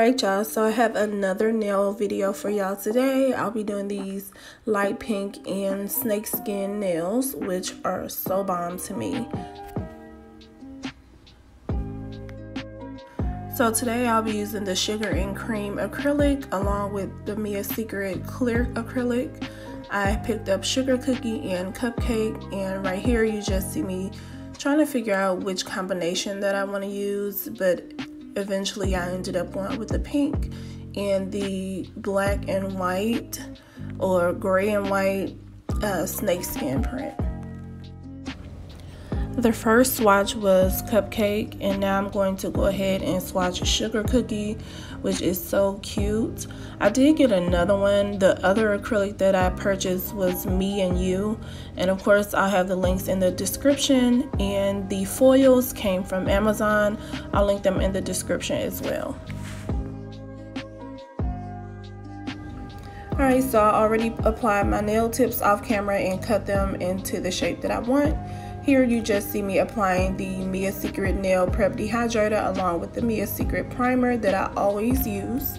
Alright y'all, so I have another nail video for y'all today. I'll be doing these light pink and snakeskin nails, which are so bomb to me. So today I'll be using the Sugar and Cream acrylic along with the Mia Secret clear acrylic. I picked up Sugar Cookie and Cupcake, and right here you just see me trying to figure out which combination that I want to use, but eventually I ended up going with the pink and the black and white or gray and white snakeskin print. The first swatch was Cupcake, and now I'm going to go ahead and swatch Sugar Cookie, which is so cute. I did get another one. The other acrylic that I purchased was Me and You, and of course I'll have the links in the description, and the foils came from Amazon. I'll link them in the description as well. Alright, so I already applied my nail tips off camera and cut them into the shape that I want. Here you just see me applying the Mia Secret Nail Prep Dehydrator along with the Mia Secret Primer that I always use.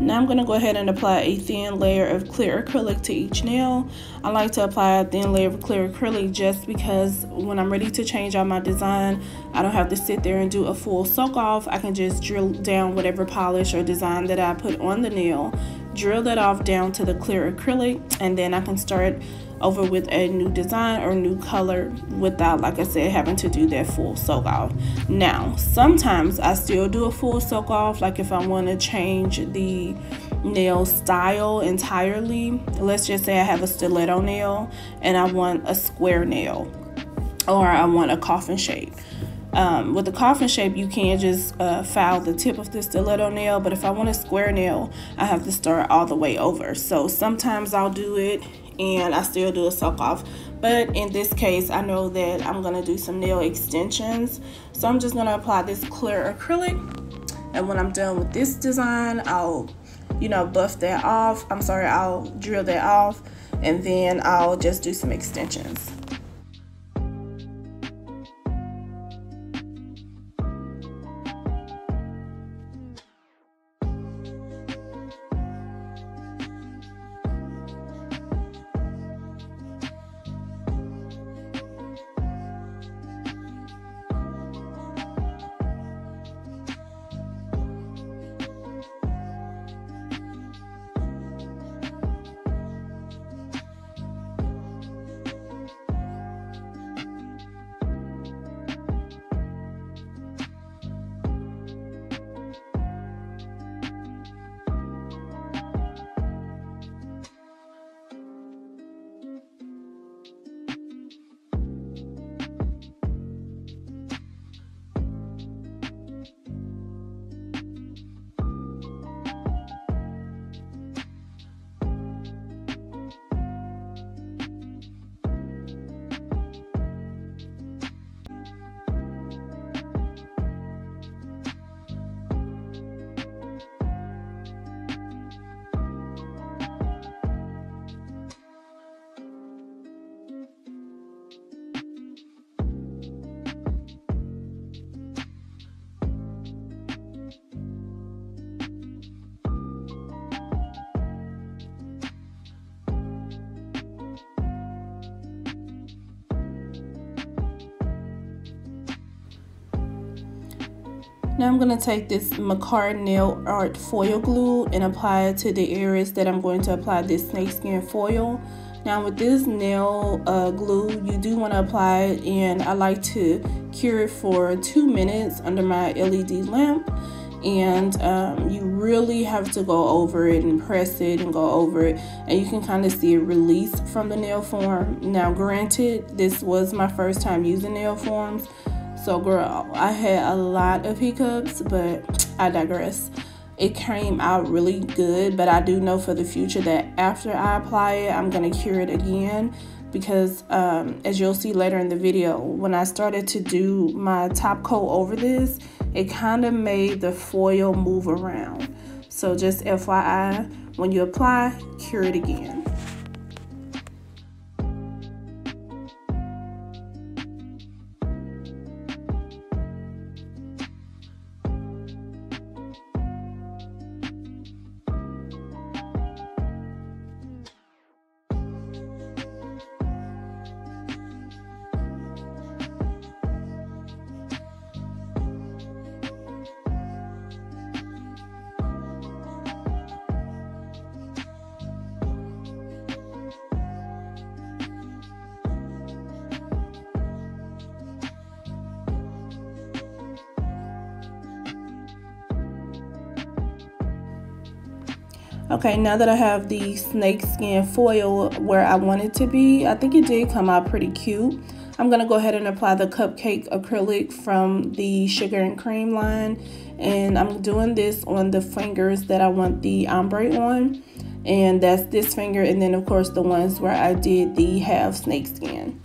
Now I'm going to go ahead and apply a thin layer of clear acrylic to each nail. I like to apply a thin layer of clear acrylic just because when I'm ready to change out my design, I don't have to sit there and do a full soak off. I can just drill down whatever polish or design that I put on the nail, drill that off down to the clear acrylic, and then I can start over with a new design or new color without, like I said, having to do that full soak off. Now sometimes I still do a full soak off, like if I want to change the nail style entirely. Let's just say I have a stiletto nail and I want a square nail, or I want a coffin shape. With the coffin shape, you can just file the tip of the stiletto nail, but if I want a square nail, I have to start all the way over. So sometimes I'll do it and I still do a soak off, but in this case I know that I'm going to do some nail extensions, so I'm just going to apply this clear acrylic, and when I'm done with this design, I'll buff that off. I'll drill that off, and then I'll just do some extensions. Now I'm going to take this Makarrt Nail Art Foil Glue and apply it to the areas that I'm going to apply this snakeskin foil. Now with this nail glue, you do want to apply it, and I like to cure it for 2 minutes under my LED lamp. And you really have to go over it and press it and go over it, and you can kind of see it release from the nail form. Now granted, this was my first time using nail forms, so girl, I had a lot of hiccups, but I digress. It came out really good, but I do know for the future that after I apply it, I'm going to cure it again because as you'll see later in the video, when I started to do my top coat over this, it kind of made the foil move around. So just FYI, when you apply, cure it again. Okay, now that I have the snakeskin foil where I want it to be, I think it did come out pretty cute. I'm going to go ahead and apply the cupcake acrylic from the Sugar and Cream line. And I'm doing this on the fingers that I want the ombre on. And that's this finger, and then of course the ones where I did the half snakeskin.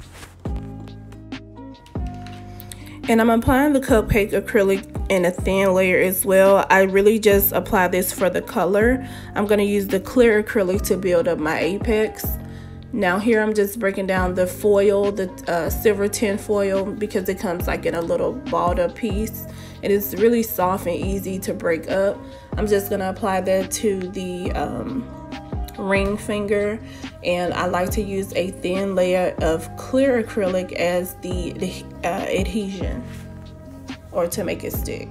And I'm applying the cupcake acrylic in a thin layer as well. I really just apply this for the color. I'm going to use the clear acrylic to build up my apex. Now here I'm just breaking down the foil, the silver tin foil, because it comes like in a little balled up piece. It is really soft and easy to break up. I'm just going to apply that to the ring finger, and I like to use a thin layer of clear acrylic as the adhesion, or to make it stick.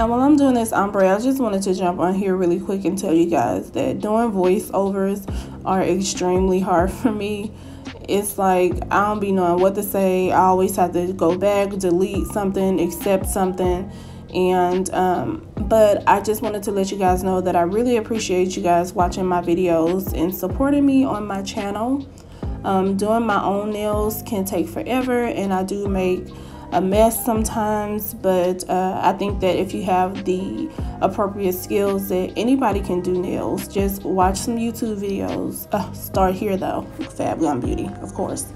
And while I'm doing this ombre, I just wanted to jump on here really quick and tell you guys that doing voiceovers are extremely hard for me. It's like I don't be knowing what to say. I always have to go back, delete something, accept something, and but I just wanted to let you guys know that I really appreciate you guys watching my videos and supporting me on my channel. Doing my own nails can take forever, and I do make a mess sometimes, but I think that if you have the appropriate skills, that anybody can do nails. Just watch some YouTube videos. Start here though, Fab Glam Beauty, of course.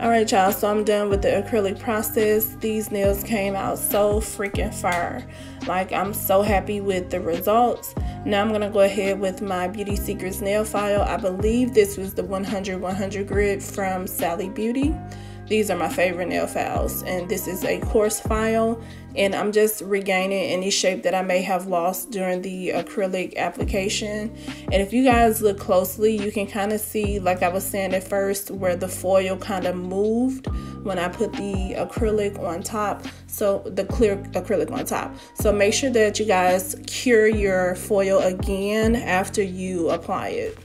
Alright y'all, so I'm done with the acrylic process. These nails came out so freaking fire. Like, I'm so happy with the results. Now I'm going to go ahead with my Beauty Secrets nail file. I believe this was the 100-100 grid from Sally Beauty. These are my favorite nail files, and this is a coarse file, and I'm just regaining any shape that I may have lost during the acrylic application. And if you guys look closely, you can kind of see, like I was saying at first, where the foil kind of moved when I put the acrylic on top, so the clear acrylic on top. So make sure that you guys cure your foil again after you apply it.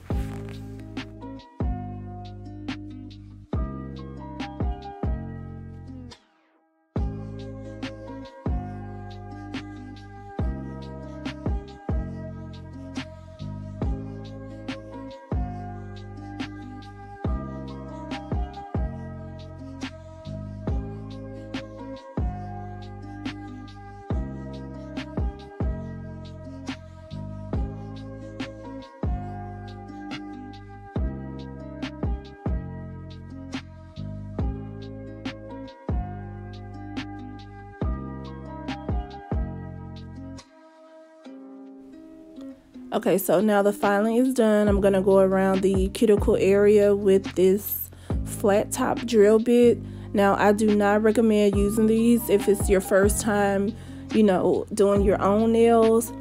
Okay, so now the filing is done. I'm going to go around the cuticle area with this flat top drill bit. Now, I do not recommend using these if it's your first time, you know, doing your own nails.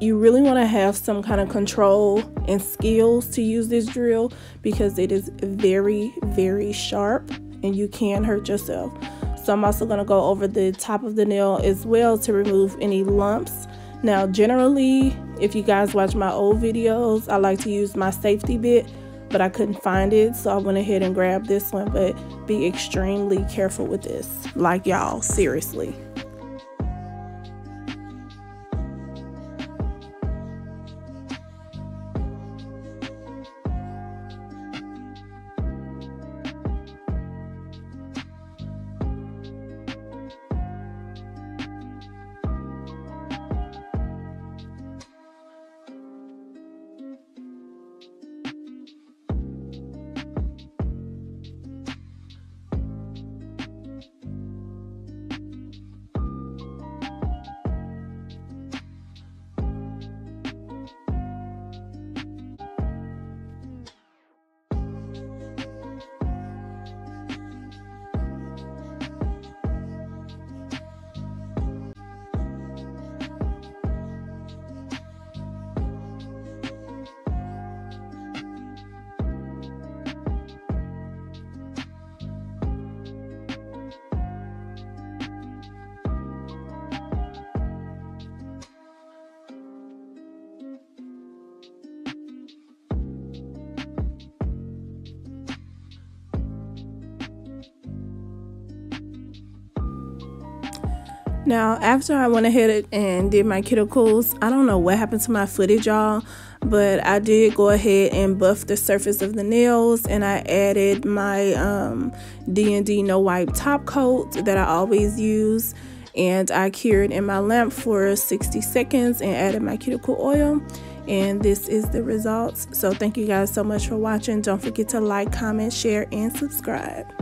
You really want to have some kind of control and skills to use this drill because it is very, very sharp and you can hurt yourself. So I'm also going to go over the top of the nail as well to remove any lumps. Now, generally, if you guys watch my old videos, I like to use my safety bit, but I couldn't find it, so I went ahead and grabbed this one, but be extremely careful with this. Like, y'all, seriously. Now, after I went ahead and did my cuticles, I don't know what happened to my footage, y'all, but I did go ahead and buff the surface of the nails, and I added my D&D No Wipe Top Coat that I always use, and I cured in my lamp for 60 seconds and added my cuticle oil, and this is the results. So thank you guys so much for watching. Don't forget to like, comment, share, and subscribe.